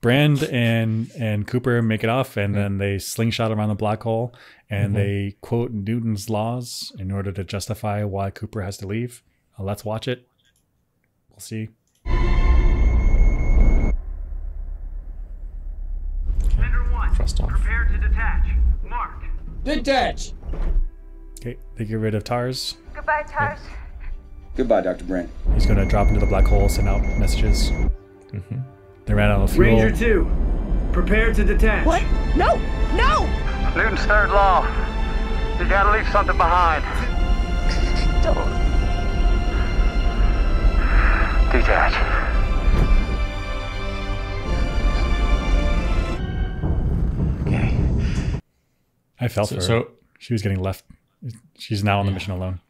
Brand and Cooper make it off, and then they slingshot around the black hole, and they quote Newton's laws in order to justify why Cooper has to leave. Let's watch it. We'll see. Center one, prepare to detach. Mark. Detach! Okay, they get rid of Tars. Goodbye, Tars. Yeah. Goodbye, Dr. Brand. He's going to drop into the black hole, send out messages. They ran out of fuel. Ranger 2, prepare to detach. What? No! No! Newton's third law. You gotta leave something behind. Don't. Detach. Okay. I felt for her. She was getting left. She's now on the mission alone.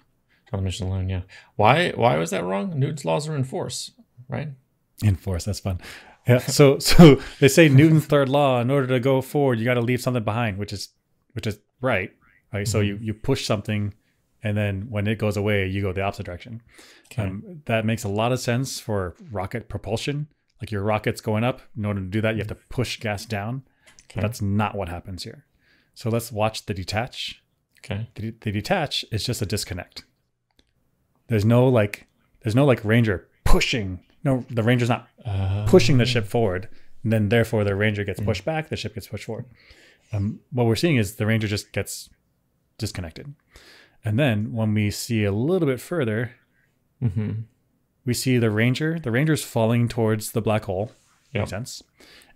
On the mission alone, yeah. Why was that wrong? Newton's laws are in force, right? In force, that's fun. Yeah, so they say Newton's third law, in order to go forward, you got to leave something behind, which is right. Right? So you push something, and then when it goes away, you go the opposite direction. Okay. That makes a lot of sense for rocket propulsion. Like your rocket's going up. In order to do that, you have to push gas down. Okay. That's not what happens here. So let's watch the detach. Okay. The detach is just a disconnect. There's no Ranger pushing. No, the Ranger's not pushing the ship forward, and then therefore the Ranger gets pushed back, the ship gets pushed forward. What we're seeing is the Ranger just gets disconnected. And then when we see a little bit further, we see the Ranger. The Ranger's falling towards the black hole. Yep. Makes sense.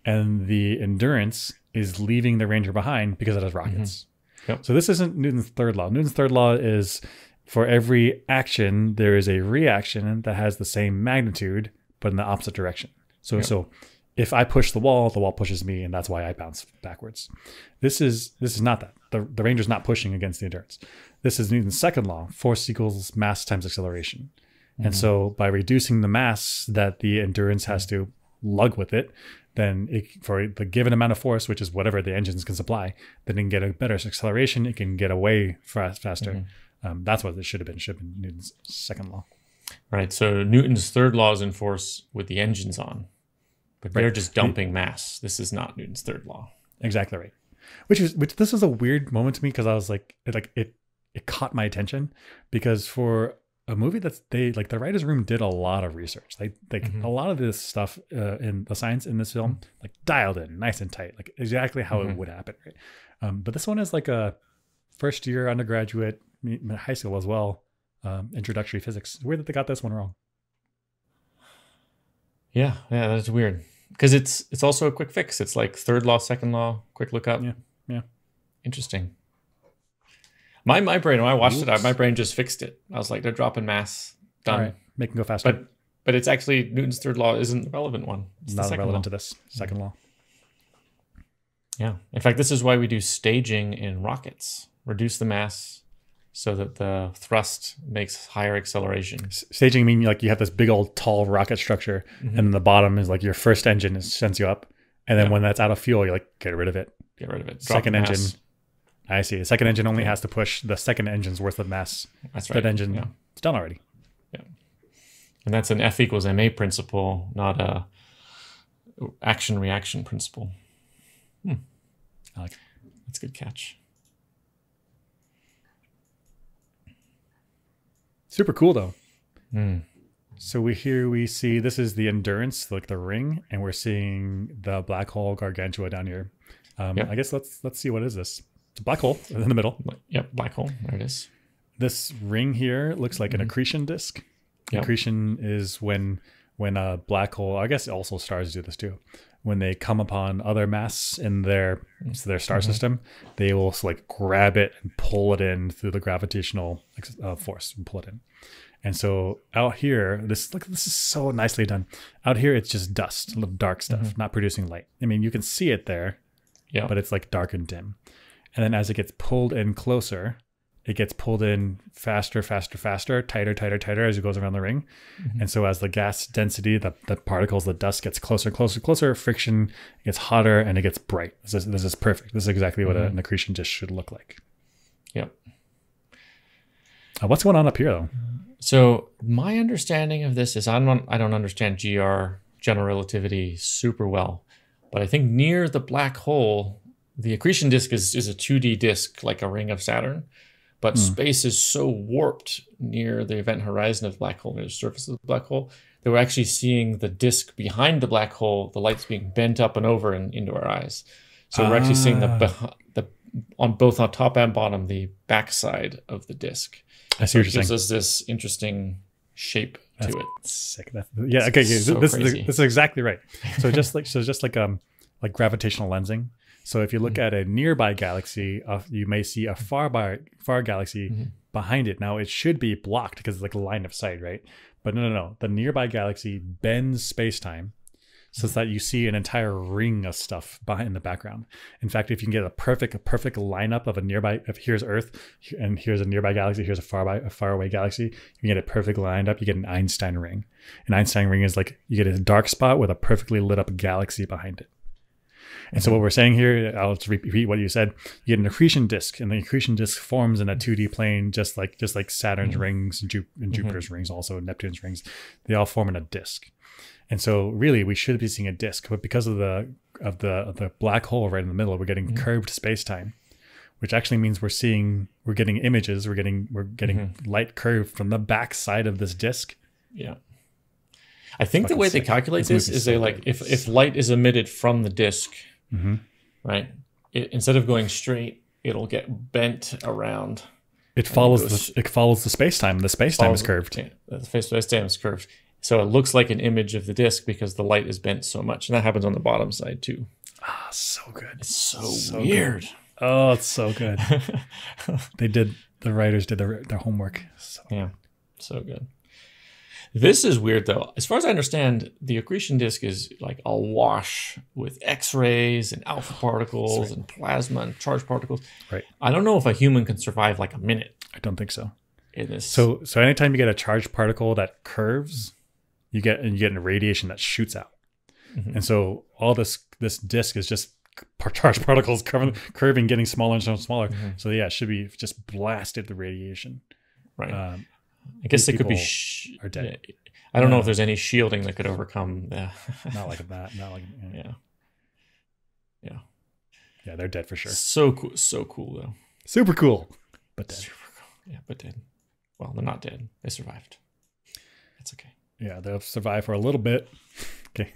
And the Endurance is leaving the Ranger behind because it has rockets. Yep. So this isn't Newton's third law. Newton's third law is for every action, there is a reaction that has the same magnitude, but in the opposite direction. So so if I push the wall pushes me, and that's why I bounce backwards. This is not that. The Ranger's not pushing against the Endurance. This is Newton's second law, force equals mass times acceleration. And so by reducing the mass that the Endurance has to lug with it, then for the given amount of force, which is whatever the engines can supply, then it can get a better acceleration, it can get away faster. That's what it should have been Newton's second law. Right. So Newton's third law is in force with the engines on, but they're just dumping mass. This is not Newton's third law. Exactly right. Which this was a weird moment to me, because I was like, it caught my attention, because for a movie the writer's room did a lot of research. A lot of this stuff in the science in this film, dialed in nice and tight, exactly how it would happen. Right. But this one is like a first year undergraduate, high school as well, introductory physics. Weird that they got this one wrong. Yeah, that's weird, because it's also a quick fix. It's like third law, second law, quick lookup. Yeah, interesting. My brain, when I watched it, my brain just fixed it. I was like, they're dropping mass, done. All right, make them go faster. But it's actually Newton's third law isn't the relevant one. It's not relevant to this second law. Yeah, in fact, this is why we do staging in rockets. Reduce the mass, so that the thrust makes higher acceleration. Staging means you have this big old tall rocket structure, and the bottom is your first engine sends you up, and then when that's out of fuel, you get rid of it. Get rid of it. Drop second engine. I see. The second engine only has to push the second engine's worth of mass. That's right. That engine, it's done already. Yeah, and that's an F equals ma principle, not a action reaction principle. I like it. That's a good catch. Super cool though. So we see, this is the Endurance, the ring, and we're seeing the black hole Gargantua down here. I guess let's see, what is this? It's a black hole in the middle. Yep, black hole. There it is. This ring here looks like an accretion disk. Yep. Accretion is when a black hole, I guess also stars do this too, when they come upon other mass in their star system, they will grab it and pull it in through the gravitational force and pull it in. And so out here, this is so nicely done. Out here, it's just dust, little dark stuff, not producing light. I mean, you can see it there, but it's dark and dim. And then as it gets pulled in closer, it gets pulled in faster, faster, faster, tighter, tighter, tighter as it goes around the ring. And so as the gas density, the particles, the dust gets closer, closer, closer, friction gets hotter, and it gets bright. This is perfect. This is exactly what an accretion disk should look like. Yep. What's going on up here, though? So my understanding of this is I don't understand GR, general relativity, super well. But I think near the black hole, the accretion disk is a 2D disk like a ring of Saturn. But space is so warped near the event horizon of the black hole, near the surface of the black hole, that we're actually seeing the disk behind the black hole, the light's being bent up and over and into our eyes. So we're actually seeing on both top and bottom, the backside of the disk. I see what you're saying. It gives us this interesting shape to it. Sick. Yeah. Okay. So this is exactly right. So just like gravitational lensing. So if you look at a nearby galaxy, you may see a far galaxy behind it. Now it should be blocked because it's like a line of sight, right? But no. The nearby galaxy bends space-time so that you see an entire ring of stuff behind in the background. In fact, if you can get a perfect lineup of a nearby, if here's Earth and here's a nearby galaxy, here's a faraway galaxy, you can get a perfect lineup. You get an Einstein ring. An Einstein ring is like you get a dark spot with a perfectly lit up galaxy behind it. And so what we're saying here, I'll just repeat what you said. You get an accretion disk, and the accretion disk forms in a 2D plane, just like Saturn's rings and Jupiter's rings, also Neptune's rings. They all form in a disk. And so really we should be seeing a disk, but because of the black hole right in the middle, we're getting curved space-time, which actually means we're getting images, we're getting light curved from the back side of this disk. Yeah. I think the way they calculate this is they like, if light is emitted from the disk, right? Instead of going straight, it'll get bent around. It follows the space-time. The space-time is curved. Yeah, the space-time is curved. So it looks like an image of the disk because the light is bent so much. And that happens on the bottom side too. Ah, so good. It's so weird. Good. Oh, it's so good. the writers did their homework. So. Yeah, so good. This is weird though. As far as I understand, the accretion disk is like awash with X-rays and alpha particles and plasma and charged particles. Right. I don't know if a human can survive like a minute. I don't think so. In this. So anytime you get a charged particle that curves, you get a radiation that shoots out. And so all this disk is just charged particles curving, getting smaller and smaller. So yeah, it should be just blasted the radiation. Right. I guess it could be. Are dead. I don't know if there's any shielding that could overcome. Not like that. Not like yeah. They're dead for sure. So cool. So cool though. Super cool, but dead. Super cool. Yeah, but dead. Well, they're not dead. They survived. It's okay. Yeah, they'll survive for a little bit. Okay.